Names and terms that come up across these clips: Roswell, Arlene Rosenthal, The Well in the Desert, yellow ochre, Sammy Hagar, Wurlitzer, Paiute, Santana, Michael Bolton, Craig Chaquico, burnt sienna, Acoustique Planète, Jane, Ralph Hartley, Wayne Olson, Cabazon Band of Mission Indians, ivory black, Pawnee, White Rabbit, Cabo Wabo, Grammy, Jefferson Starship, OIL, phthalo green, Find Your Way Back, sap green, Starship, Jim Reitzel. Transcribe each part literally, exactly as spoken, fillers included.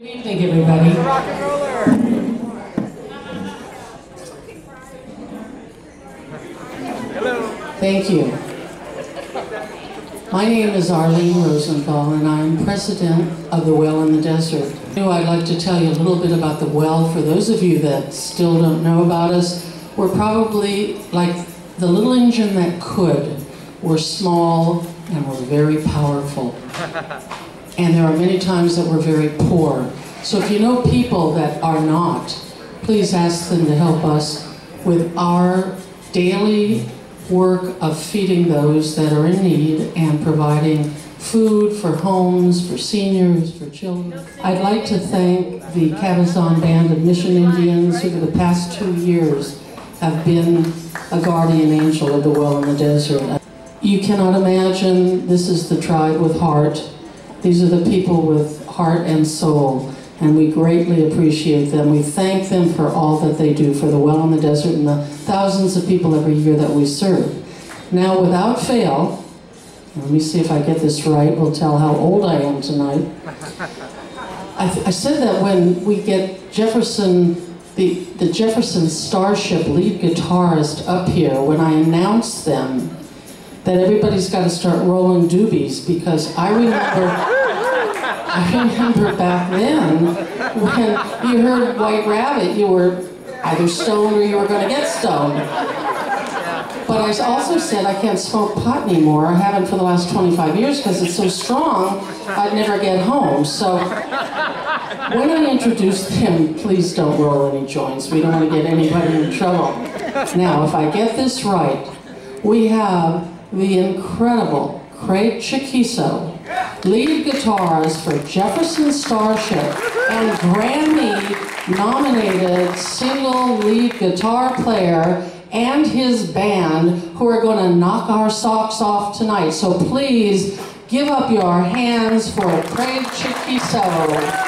Good evening, everybody. It's a rock and roller. Hello. Thank you. My name is Arlene Rosenthal, and I'm president of The Well in the Desert. I'd like to tell you a little bit about The Well. For those of you that still don't know about us, we're probably like the little engine that could. We're small, and we're very powerful. And there are many times that we're very poor. So if you know people that are not, please ask them to help us with our daily work of feeding those that are in need and providing food for homes, for seniors, for children. I'd like to thank the Cabazon Band of Mission Indians who for the past two years have been a guardian angel of The Well in the Desert. You cannot imagine, this is the tribe with heart. These are the people with heart and soul, and we greatly appreciate them. We thank them for all that they do for the Well in the Desert and the thousands of people every year that we serve. Now, without fail, let me see if I get this right, we'll tell how old I am tonight. I, I said that when we get Jefferson, the, the Jefferson Starship lead guitarist up here, when I announced them, that everybody's got to start rolling doobies, because I remember, I remember back then when you heard White Rabbit, you were either stoned or you were going to get stoned. But I also said I can't smoke pot anymore. I haven't for the last twenty-five years because it's so strong, I'd never get home. So when I introduced them, please don't roll any joints. We don't want to get anybody in trouble. Now, if I get this right, we have the incredible Craig Chaquico, lead guitarist for Jefferson Starship and Grammy-nominated single lead guitar player, and his band, who are going to knock our socks off tonight. So please give up your hands for Craig Chaquico.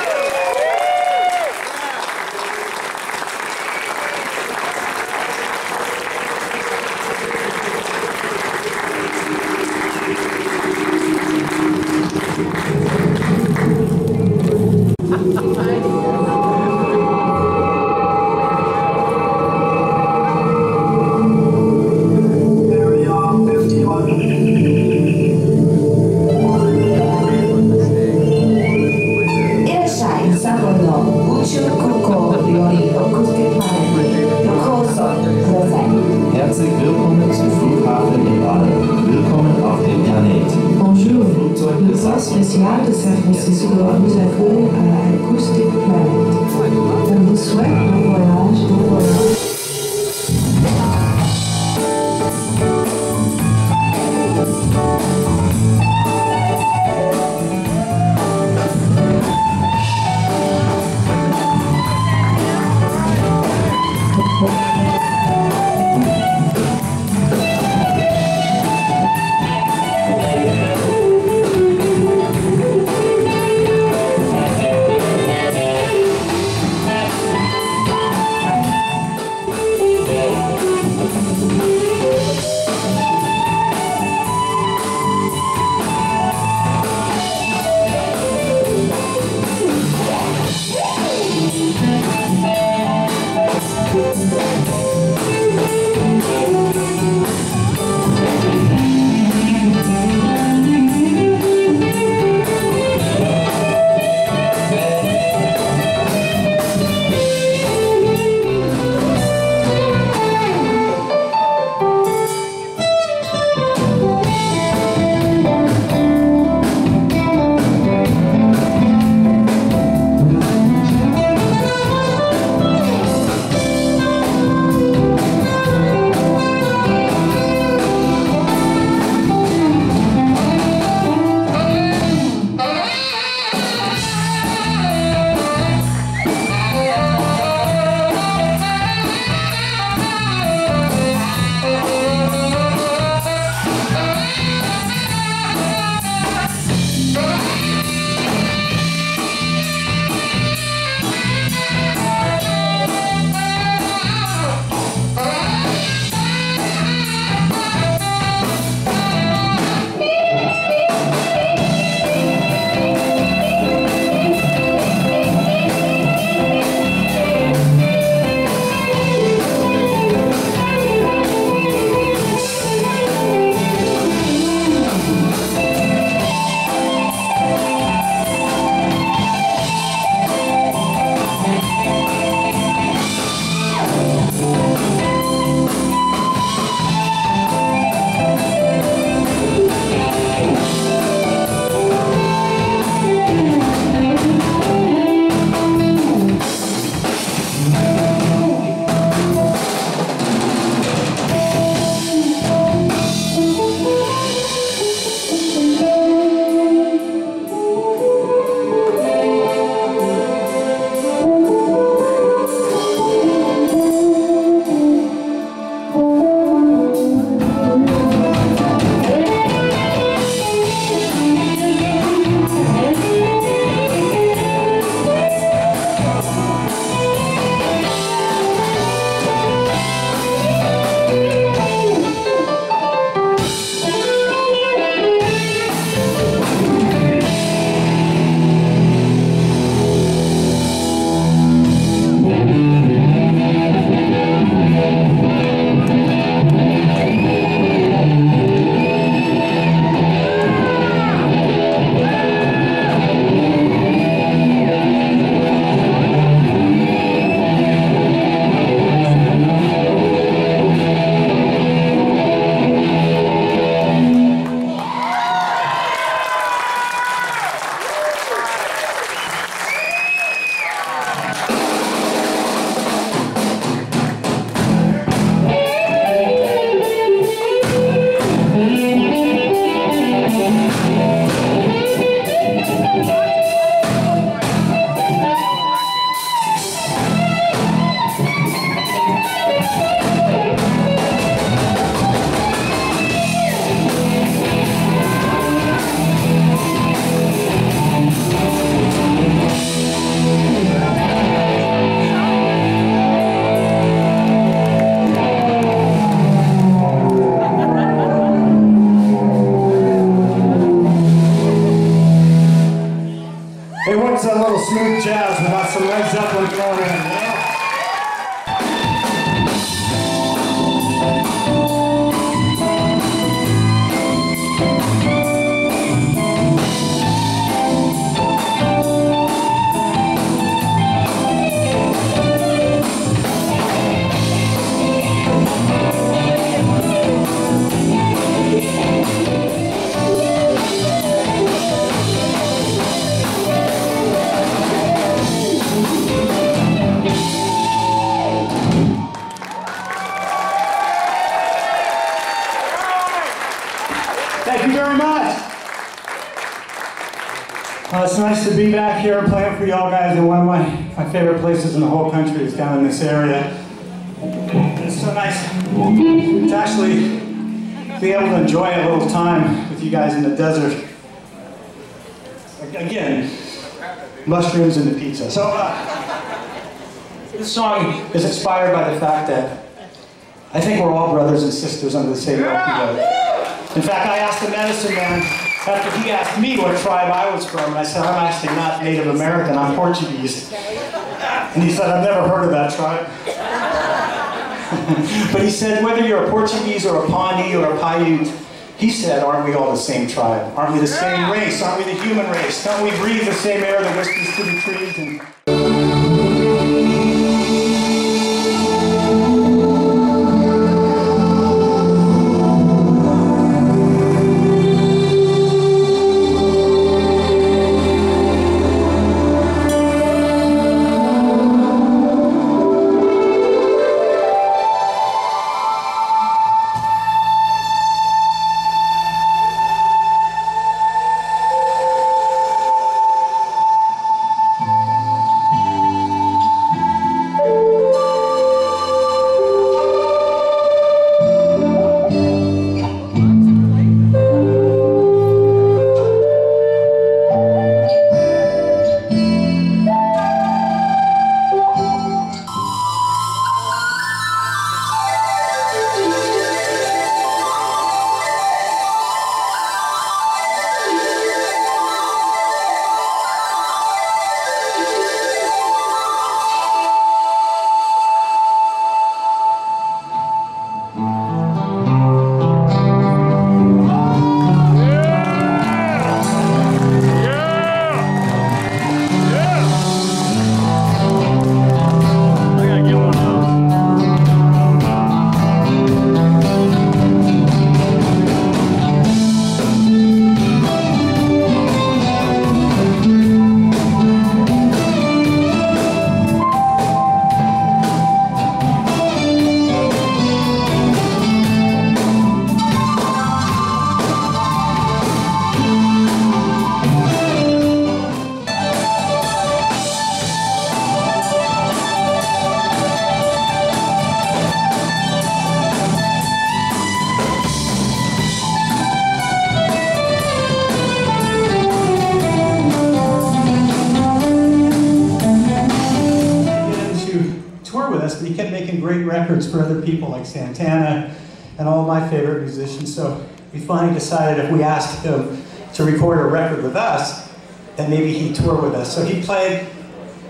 Places in the whole country is down in this area. It's so nice to actually be able to enjoy a little time with you guys in the desert. Again, mushrooms and the pizza. So uh, this song is inspired by the fact that I think we're all brothers and sisters under the same umbrella. In fact, I asked the medicine man after he asked me what tribe I was from, and I said, I'm actually not Native American, I'm Portuguese. And he said, I've never heard of that tribe. But he said, whether you're a Portuguese or a Pawnee or a Paiute, he said, aren't we all the same tribe? Aren't we the same race? Aren't we the human race? Don't we breathe the same air that whispers through the trees? And for other people like Santana and all my favorite musicians, so we finally decided if we asked him to record a record with us, then maybe he'd tour with us. So he played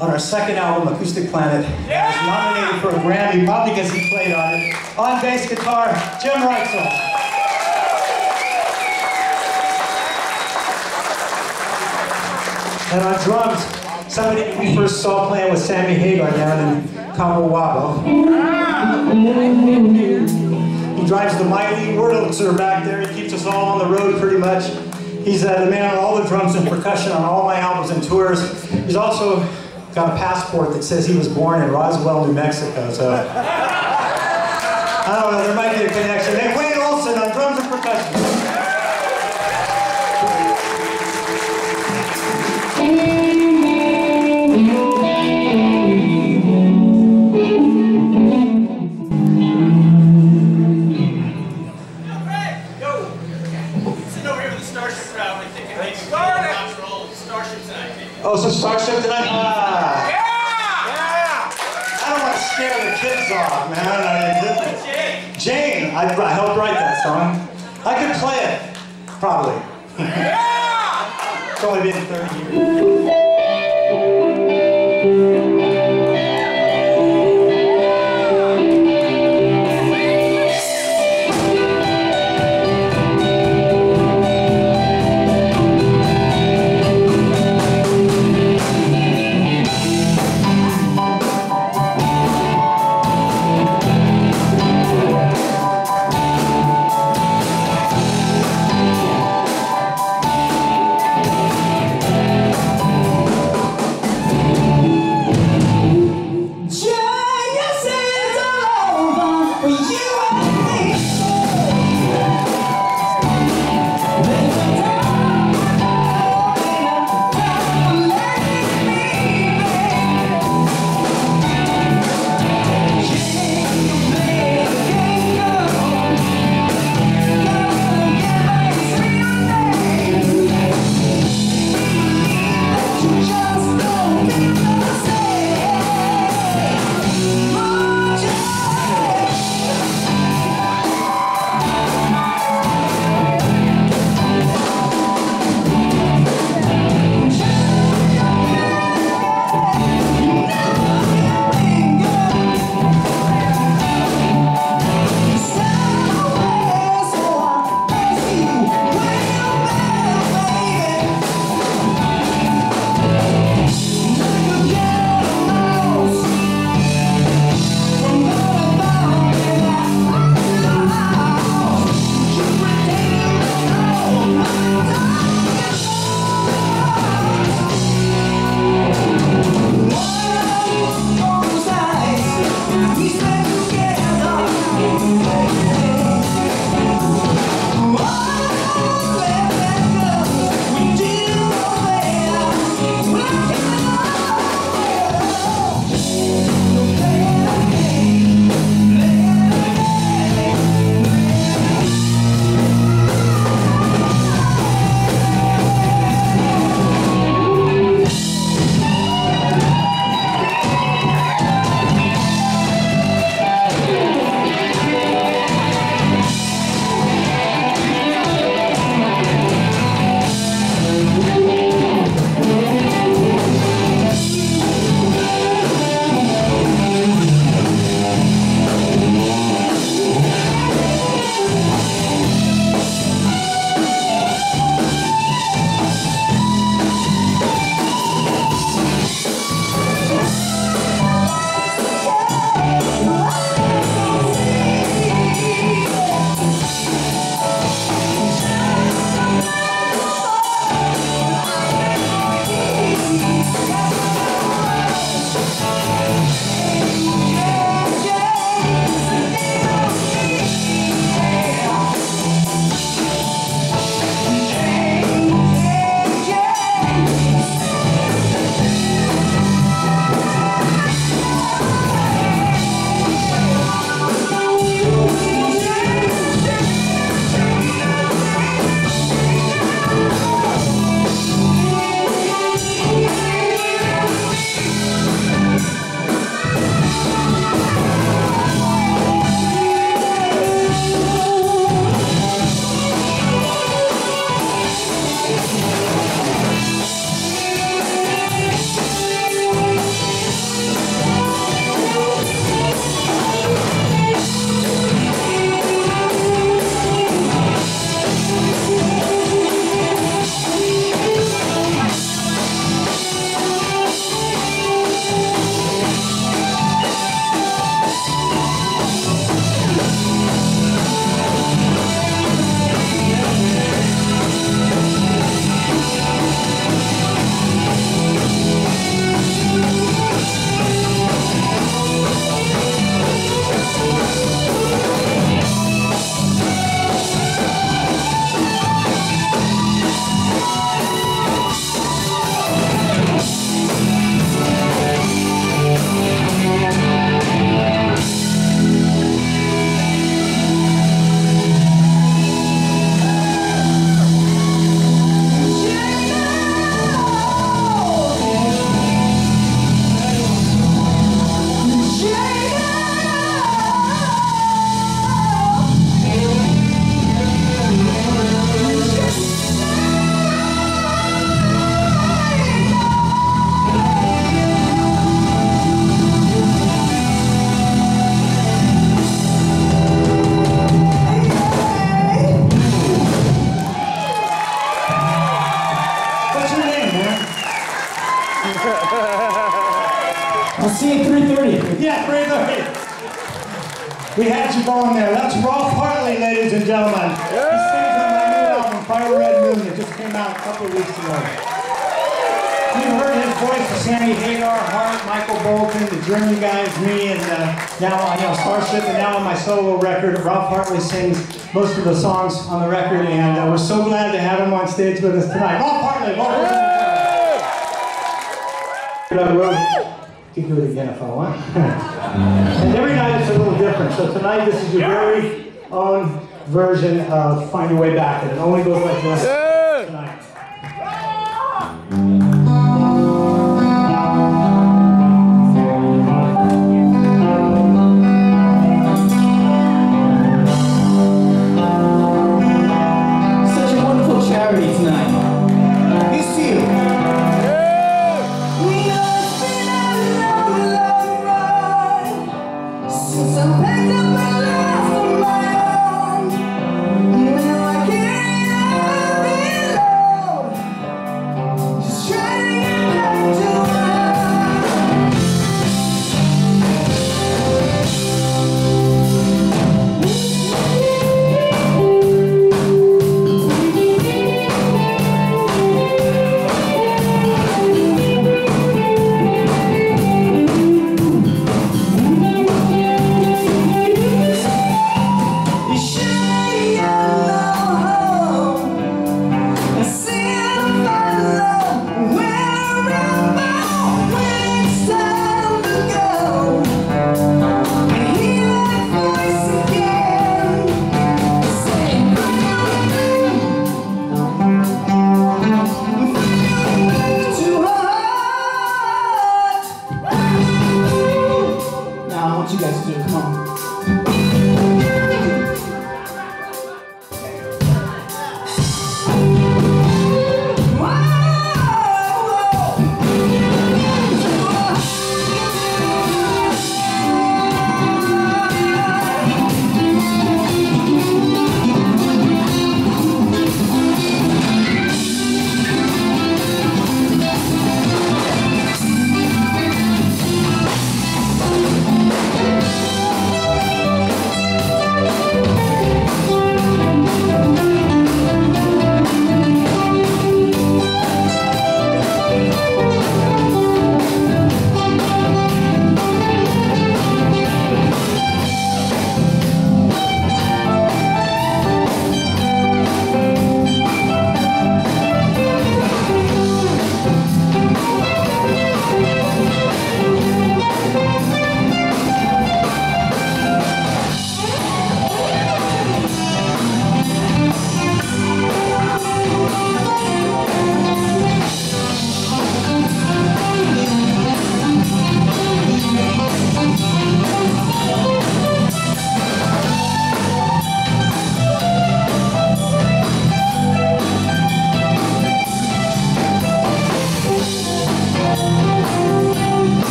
on our second album, Acoustique Planète. Yeah! He was nominated for a Grammy, probably because he played on it. On bass guitar, Jim Reitzel. And on drums, somebody we first saw playing with Sammy Hagar down in Cabo Wabo. He drives the mighty Wurlitzer back there. He keeps us all on the road pretty much. He's uh, the man on all the drums and percussion on all my albums and tours. He's also got a passport that says he was born in Roswell, New Mexico. So I don't know, there might be a connection. Hey, Wayne Olson on drums and percussion. Oh, so Starship tonight? Ah. Yeah! Yeah! I don't want to scare the kids off, man. I mean, Jane. Jane, I, I helped write that song. I could play it, probably. Yeah! It's only been thirty years. We'll see you at three thirty. Yeah, three thirty. We had you going there. That's Ralph Hartley, ladies and gentlemen. He sings on my new album, Fire Red Moon. It just came out a couple of weeks ago. You heard his voice with Sammy Hagar, Hart, Michael Bolton, the German guys, me, and uh, now on you know, Starship, and now on my solo record. Ralph Hartley sings most of the songs on the record, and uh, we're so glad to have him on stage with us tonight. Ralph Hartley, Ralph Hartley. I can do it again if I want. And every night it's a little different. So tonight this is your very own version of Find Your Way Back. And it only goes like this tonight. Such a wonderful charity tonight. Be sealed. I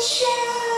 shell.